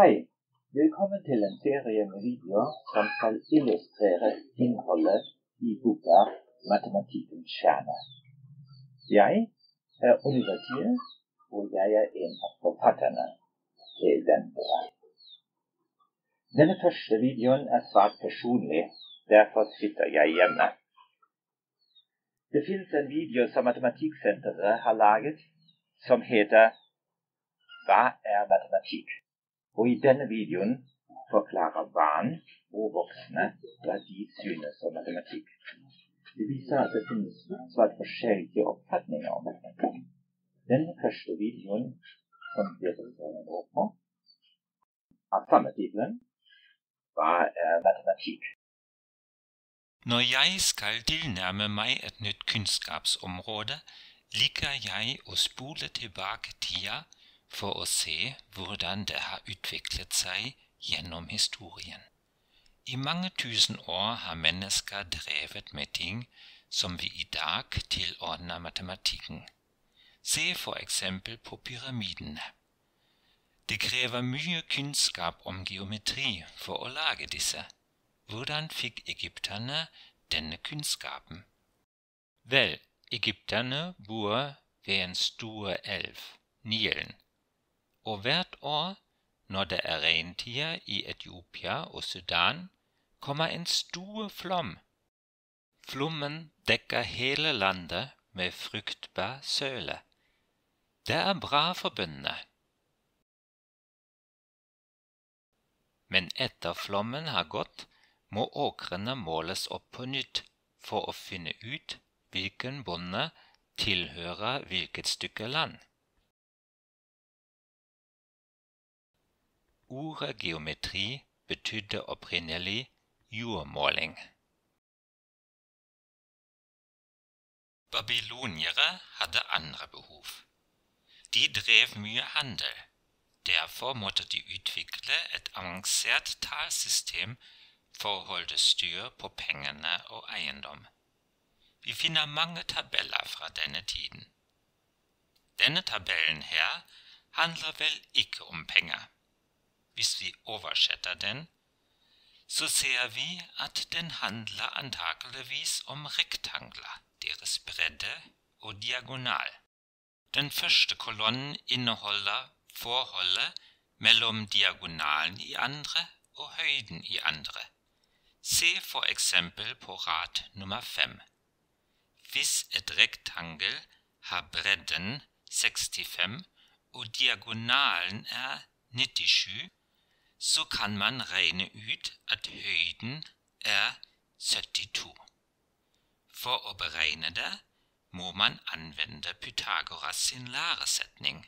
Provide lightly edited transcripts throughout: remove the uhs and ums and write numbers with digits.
Hei, velkommen til en serie med videoer som skal illustrere innholdet i boka Matematikkens kjerne. Jeg er Oliver Thiel, og jeg er en av forfatterne til denne boka. Denne første videoen er svært personlig, derfor sitter jeg hjemme. Det finnes en video som Matematikkcenteret har laget som heter Hva er matematikk? Og i denne videoen forklarer barn og voksne hva de synes om matematikk. Det viser at det finnes svært forskjellige oppfatninger om matematikk. Denne første videoen som dere går på, har samme titlen, Hva er matematikk? Når jeg skal tilnærme meg et nytt kunnskapsområde, liker jeg å spole tilbake tida, for å se hvordan det har utviklet seg gjennom historien. I mange tusen år har mennesker drevet med ting som vi i dag tilordner matematikken. Se for eksempel på pyramidene. Det krever mye kunnskap om geometri for å lage disse. Hvordan fikk egypterne denne kunnskapen? Vel, egypterne bor ved en stor elv, Nilen. Og hvert år, når det er regntider i Etiopia og Sudan, kommer en stor flom. Flommen dekker hele landet med fruktbar søle. Det er bra for bøndene. Men etter flommen har gått, må åkrene måles opp på nytt for å finne ut hvilken bonde tilhører hvilket stykke land. Ordet geometri betydde opprinnelig jordmåling. Babyloniere hadde andre behov. De drev mye handel. Derfor måtte de utvikle et avansert talsystem for å holde styr på pengene og eiendom. Vi finner mange tabeller fra denne tiden. Denne tabellen her handler vel ikke om penger. Hvis vi oversetter den, så ser vi at den handler antakeligvis om rektangler, deres bredde og diagonal. Den første kolonnen inneholder forholdet mellom diagonalen i andre og høyden i andre. Se for eksempel på rad nummer 5. Hvis et rektangel har bredden 65 og diagonalen er 97, så kan man regne ut at høyden er 72. For å beregne det må man anvende Pythagoras sin læresetning.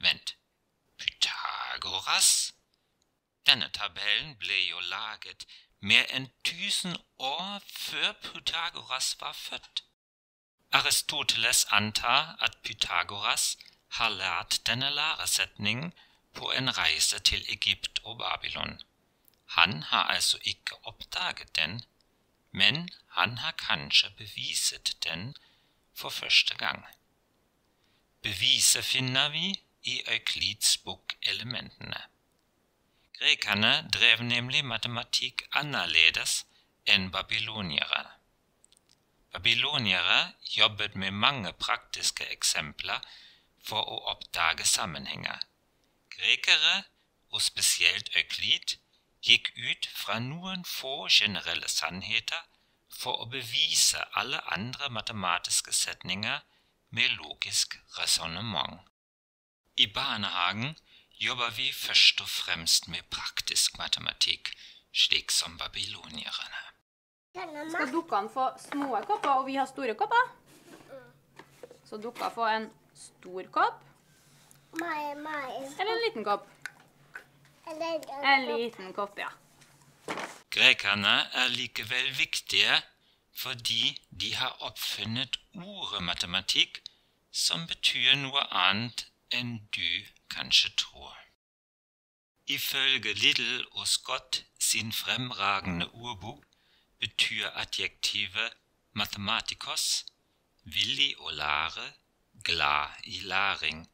Vent, Pythagoras? Denne tabellen ble jo laget mer enn 1000 år før Pythagoras var født. Aristoteles antar at Pythagoras har lært denne læresetningen på en reise til Egypt og Babylon. Han har altså ikke oppdaget den, men han har kanskje beviset den for første gang. Beviset finner vi i Euklids bok Elementerne. Grekerne drev nemlig matematikk annerledes enn babyloniere. Babyloniere jobbet med mange praktiske eksempler for å oppdage sammenhenger. Grekere, og spesielt Euklid, gikk ut fra noen få generelle sannheter for å bevise alle andre matematiske setninger med logisk resonnement. I barnehagen jobber vi først og fremst med praktisk matematikk, slik som babylonierne. Skal dukkene få små kopper, og vi har store kopper? Så dukker få en stor kopp. Eller en liten kopp? En liten kopp, ja. Grekerne er likevel viktige fordi de har oppfunnet ordet matematikk som betyr noe annet enn du kanskje tror. Ifølge Lidl og Skott sin fremragende ordbok betyr adjektivet matematikos villig å lære, glad i læring.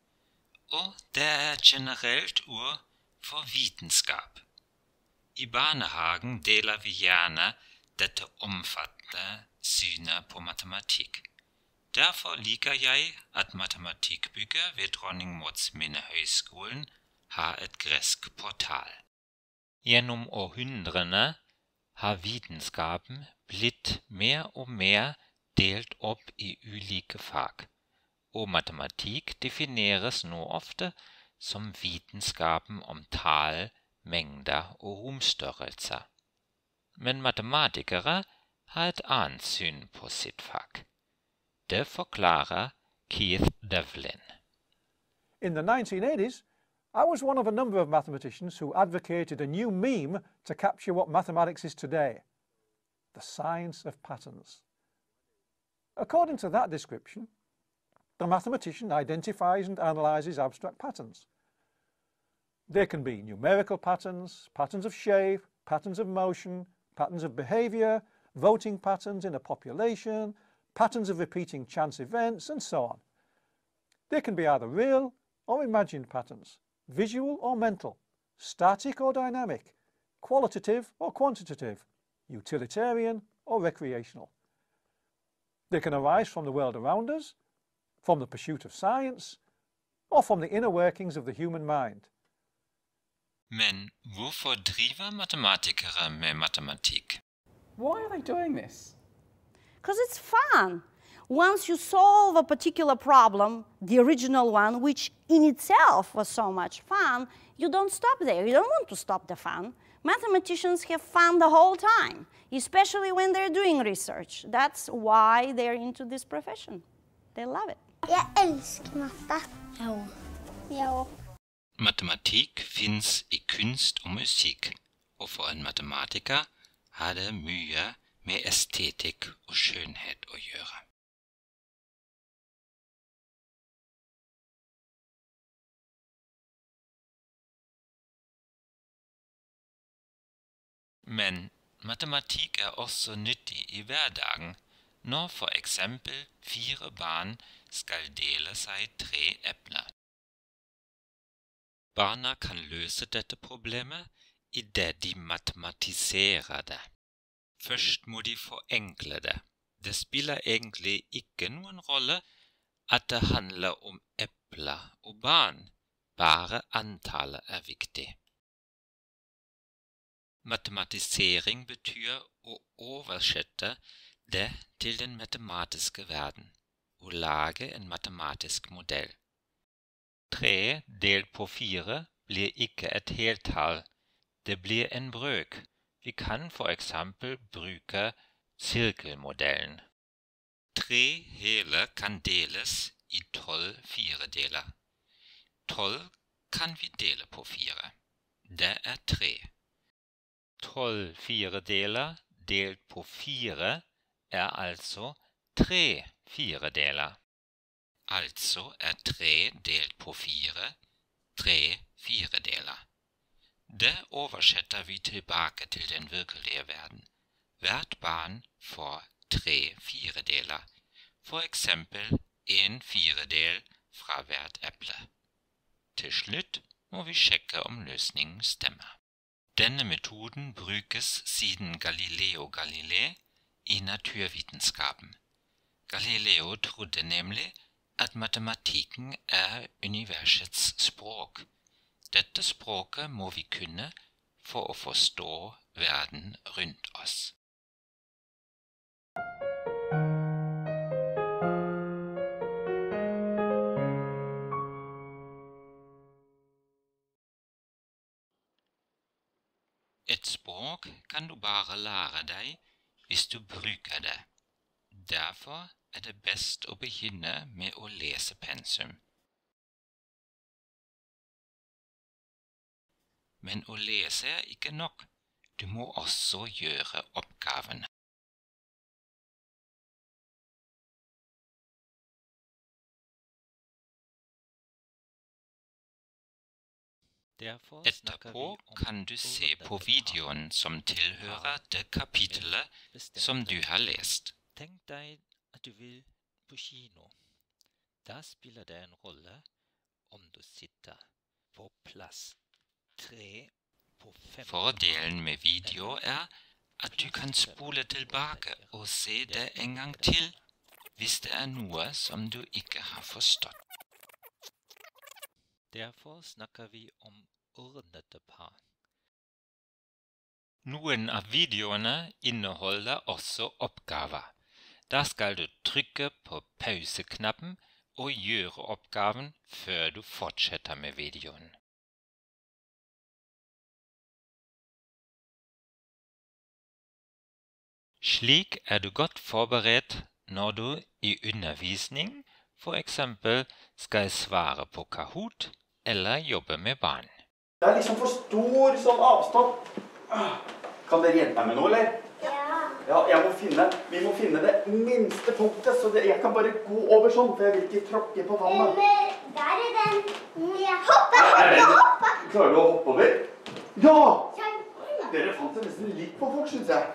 Og det er et generelt ord for vitenskap. I barnehagen deler vi gjerne dette omfattende synet på matematikk. Derfor liker jeg at matematikkbygget ved Dronning Mauds Minne Høgskolen har et gresk portal. Gjennom århundrene har vitenskapen blitt mer og mer delt opp i ulike fag, og matematikk defineres nå ofte som vitenskapen om tall, mengder og romstørrelser. Men matematikere har et annet syn på sitt fag. Det forklarer Keith Devlin. In the 1980s, I was one of a number of mathematicians who advocated a new meme to capture what mathematics is today, the science of patterns. According to that description, the mathematician identifies and analyzes abstract patterns. They can be numerical patterns, patterns of shape, patterns of motion, patterns of behavior, voting patterns in a population, patterns of repeating chance events, and so on. They can be either real or imagined patterns, visual or mental, static or dynamic, qualitative or quantitative, utilitarian or recreational. They can arise from the world around us, from the pursuit of science, or from the inner workings of the human mind. Men hvorfor driver matematikere med matematikk? Why are they doing this? Because it's fun. Once you solve a particular problem, the original one, which in itself was so much fun, you don't stop there. You don't want to stop the fun. Mathematicians have fun the whole time, especially when they're doing research. That's why they're into this profession. They love it. Jeg elsker matte. Ja. Matematik finnes i kunst og musikk, og for en matematiker har det mye med estetikk og skjønnhet å gjøre. Men matematikk er også nyttig i hverdagen, når for eksempel 4 barn skal dele seg 3 epler. Barna kan løse dette problemet i det de matematiserer det. Først må de forenkle det. Det spiller egentlig ikke noen rolle at det handler om epler og barn. Bare antallet er viktig. Matematisering betyr å oversette det til den matematiske verden og lage en matematisk modell. 3 delt på 4 blir ikke et heltall. Det blir en brøk. Vi kan for eksempel bruke sirkelmodellen. 3 hele kan deles i 12 firedeler. 12 kan vi dele på 4. Det er 3. 12 firedeler delt på 4 er altså 3 firedeler. Altså er 3 delt på 4 3 firedeler. Det oversetter vi tilbake til den virkelige verden. Hvert barn får 3 firedeler, for eksempel en firedel fra hvert eple. Til slutt må vi sjekke om løsningen stemmer. Denne metoden brukes siden Galileo Galilei i naturvitenskapen. Galileo trodde nemlig at matematikken er universets språk. Dette språket må vi kunne for å forstå verden rundt oss. Et språk kan du bare lære deg hvis du bruker det. Derfor er det best å begynne med å lese pensum. Men å lese er ikke nok. Du må også gjøre oppgaven. Etterpå kan du se på videoen som tilhører det kapitlet som du har lest. Du vil på kino. Da spiller det en rolle om du sitter på plass Fordelen med video at du kan spole tilbake og se det en gang til, hvis det noe som du ikke har forstått. Derfor snakker vi om ordnede par. Noen av videoene inneholder også oppgaver. Da skal du trykke på pauseknappen og gjøre oppgaven før du fortsetter med videoen. Slik du godt forberedt når du i undervisning for eksempel skal svare på Kahoot eller jobbe med barn. Det liksom for stor sånn avstand. Kan dere hjelpe meg med noe, eller? Ja. Ja, vi må finne det minste punktet, så jeg kan bare gå over sånn, for jeg vil ikke tråkke på vannet. Men der den. Hoppe! Klarer du å hoppe over? Ja! Dere fant det nesten litt på folk, synes jeg.